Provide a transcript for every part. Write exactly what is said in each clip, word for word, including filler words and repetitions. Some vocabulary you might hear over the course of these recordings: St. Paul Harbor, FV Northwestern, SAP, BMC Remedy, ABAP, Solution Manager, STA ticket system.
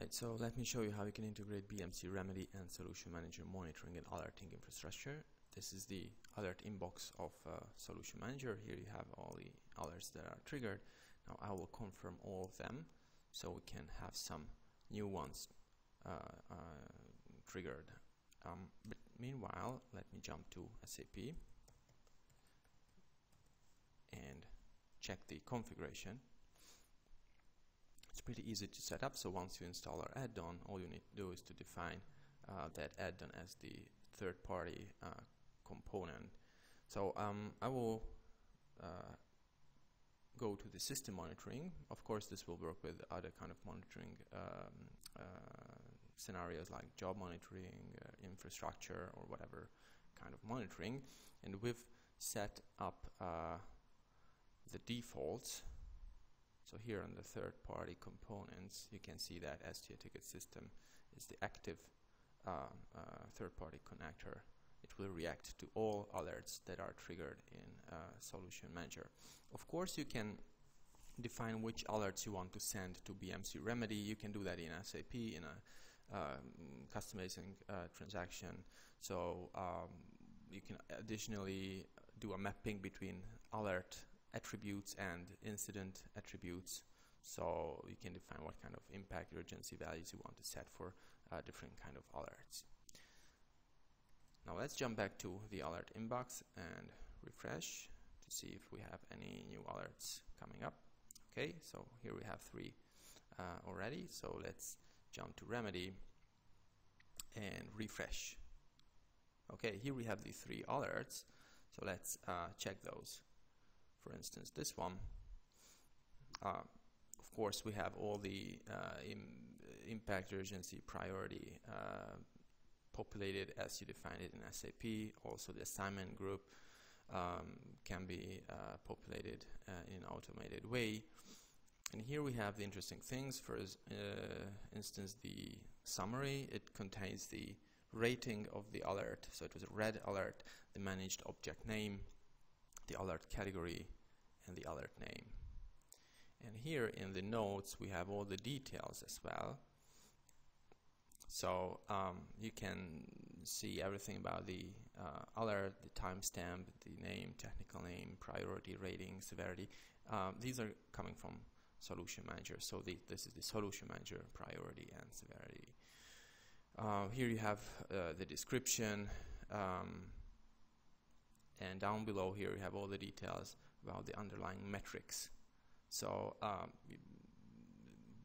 Right, so let me show you how you can integrate B M C Remedy and Solution Manager monitoring and alerting infrastructure. This is the alert inbox of uh, Solution Manager. Here you have all the alerts that are triggered. Now I will confirm all of them so we can have some new ones uh, uh, triggered. Um, but meanwhile, let me jump to S A P and check the configuration. It's pretty easy to set up, so once you install our add-on, all you need to do is to define uh, that add-on as the third-party uh, component. So um, I will uh, go to the system monitoring. Of course, this will work with other kind of monitoring um, uh, scenarios like job monitoring, uh, infrastructure, or whatever kind of monitoring. And we've set up uh, the defaults. So here on the third-party components, you can see that S T A ticket system is the active uh, uh, third-party connector. It will react to all alerts that are triggered in uh, Solution Manager. Of course, you can define which alerts you want to send to B M C Remedy. You can do that in S A P, in a um, customizing uh, transaction. So um, you can additionally do a mapping between alert attributes and incident attributes, so you can define what kind of impact urgency values you want to set for uh, different kind of alerts. Now let's jump back to the alert inbox and refresh to see if we have any new alerts coming up. Okay, so here we have three uh, already, so let's jump to Remedy and refresh. Okay, here we have the three alerts, so let's uh, check those. For instance, this one, uh, of course, we have all the uh, im impact, urgency, priority uh, populated as you define it in S A P. Also, the assignment group um, can be uh, populated uh, in an automated way. And here we have the interesting things. For uh, instance, the summary, it contains the rating of the alert. So it was a red alert, the managed object name, the alert category, and the alert name. And here in the notes we have all the details as well, so um, you can see everything about the uh, alert, the timestamp, the name, technical name, priority, rating, severity. Um, these are coming from Solution Manager, so the, this is the Solution Manager priority and severity. Uh, here you have uh, the description, um, and down below here we have all the details about the underlying metrics. So um,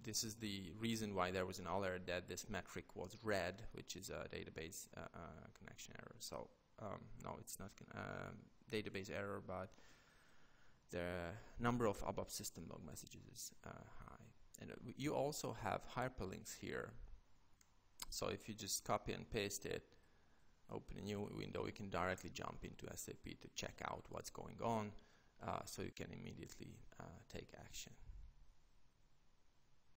this is the reason why there was an alert that this metric was red, which is a database uh, uh, connection error. So um, no, it's not uh, database error, but the number of ABAP system log messages is uh, high. And you also have hyperlinks here. So if you just copy and paste it, open a new window, we can directly jump into S A P to check out what's going on, uh, so you can immediately uh, take action.